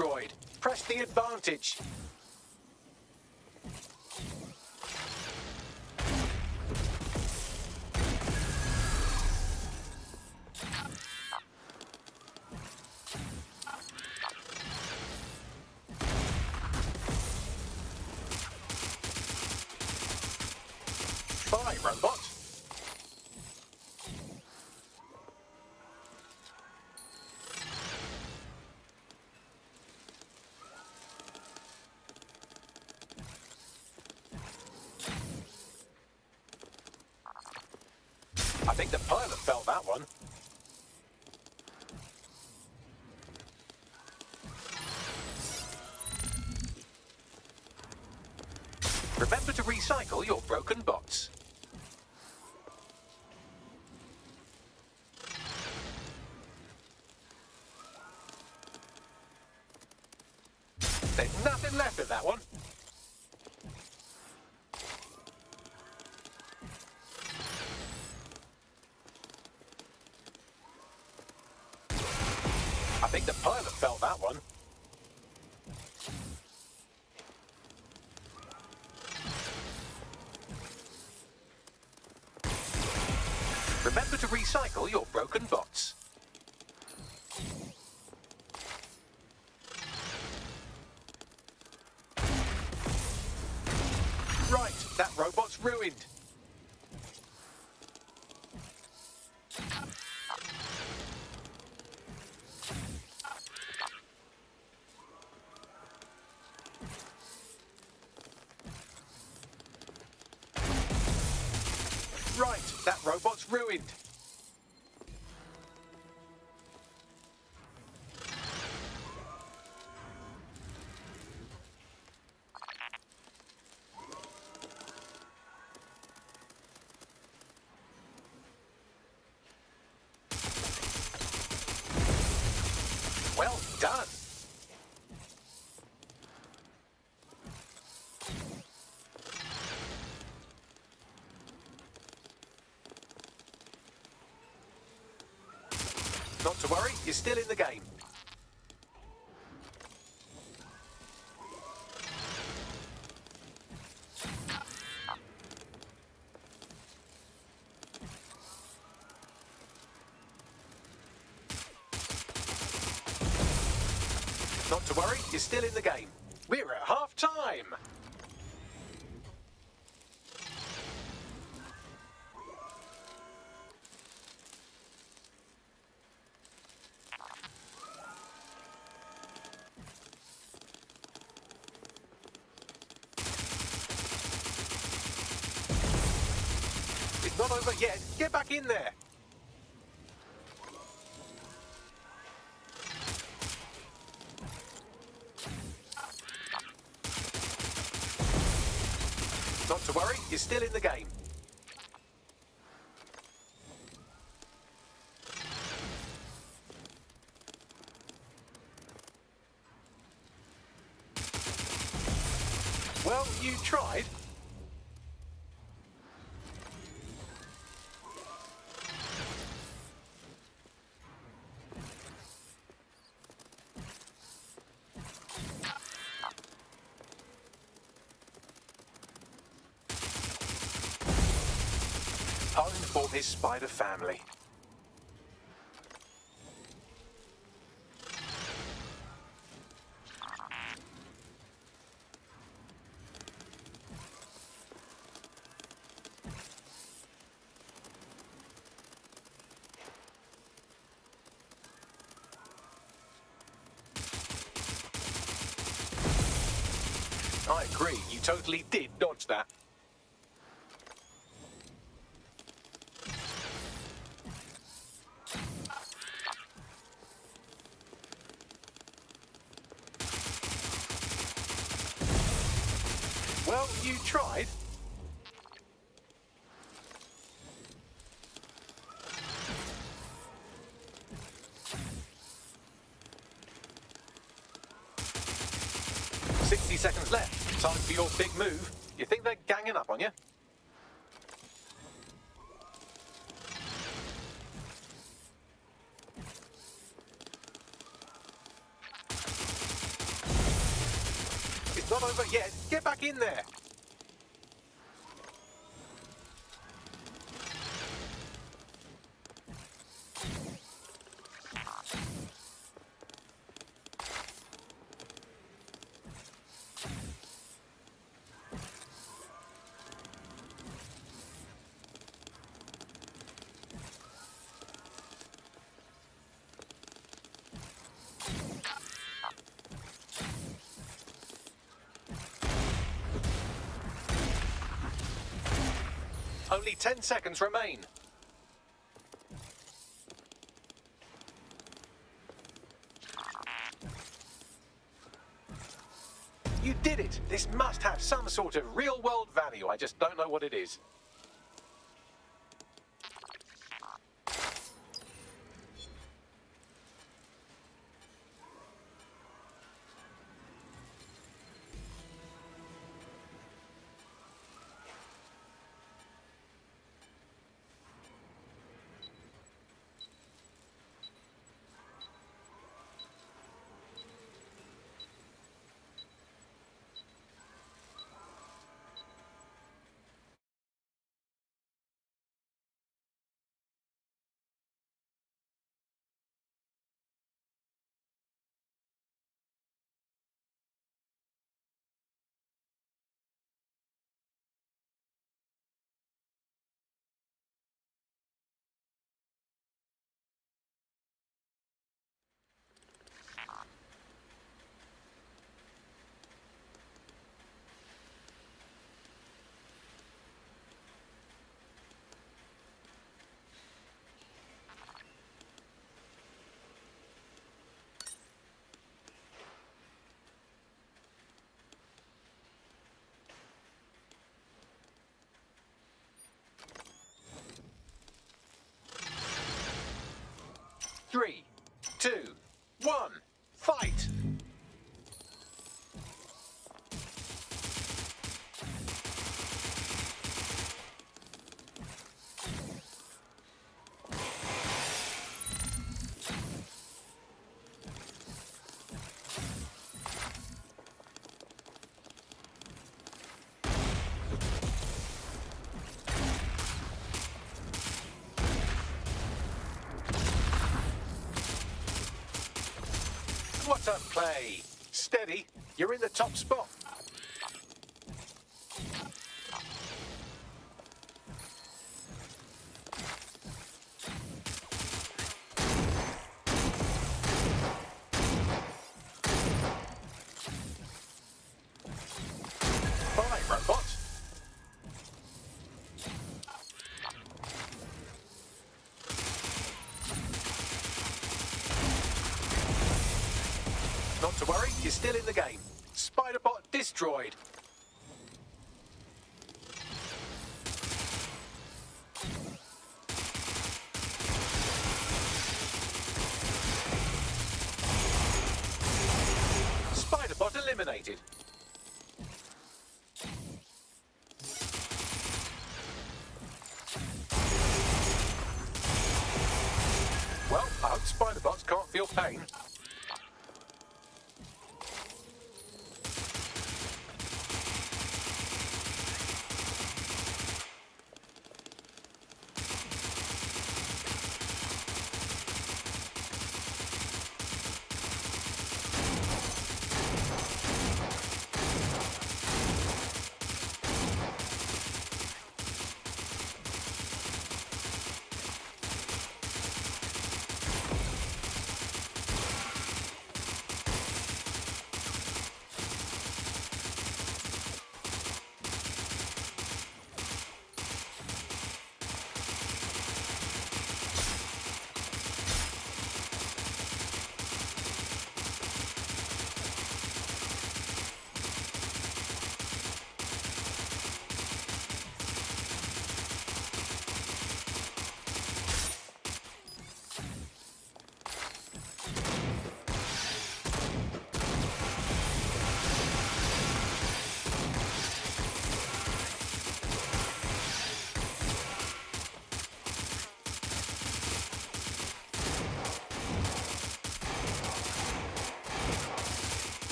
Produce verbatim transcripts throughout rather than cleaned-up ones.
destroyed. Press the advantage. Bye, robot. I think the pilot felt that one. Remember to recycle your broken bots. There's nothing left of that one. I think the pilot felt that one. Remember to recycle your broken bots. Right, that robot's ruined. Right, that robot's ruined. Well done. Not to worry, you're still in the game. Not to worry, you're still in the game. We're at half time. Not over yet. Get back in there. Not to worry, you're still in the game. Well, you tried. Time for his spider family. I agree, you totally did dodge that. Well, you tried. Sixty seconds left. Time for your big move. You think they're ganging up on you? Not over yet. Get back in there. Only ten seconds remain. You did it! This must have some sort of real-world value. I just don't know what it is. Three, two, one, fight! What a play! Steady, you're in the top spot. Not to worry, you're still in the game. Spiderbot destroyed. Spiderbot eliminated. Well, I hope Spiderbots can't feel pain.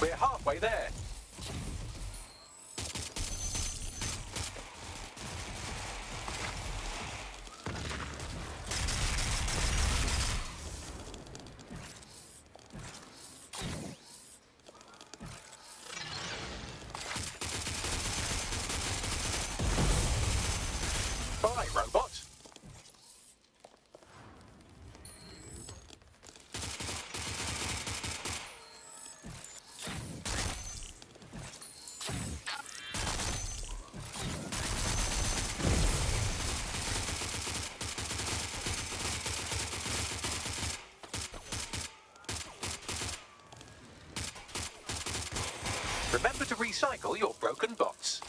We're halfway there. Bye, robot. Remember to recycle your broken bots.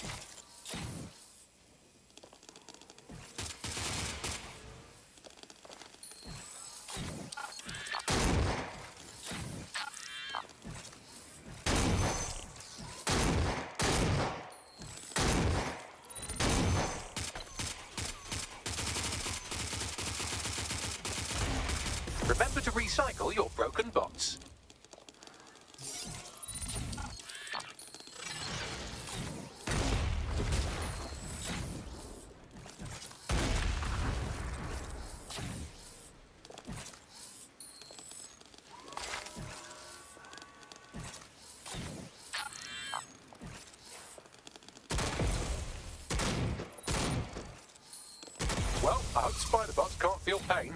Remember to recycle your broken bots. Well, I hope spider bots can't feel pain.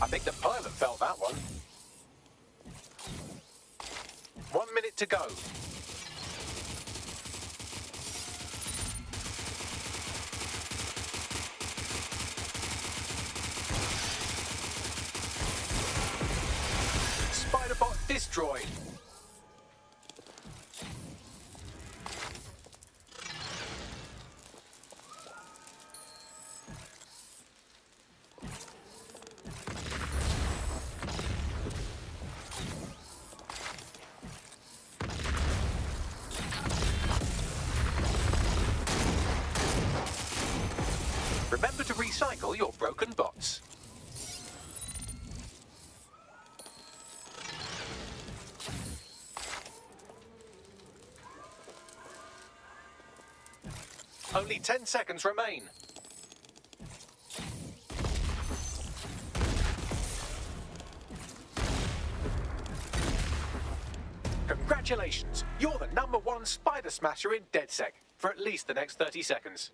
I think the pilot felt that one. One minute to go. Spiderbot destroyed. Remember to recycle your broken bots. Only ten seconds remain. Congratulations! You're the number one spider smasher in DedSec for at least the next thirty seconds.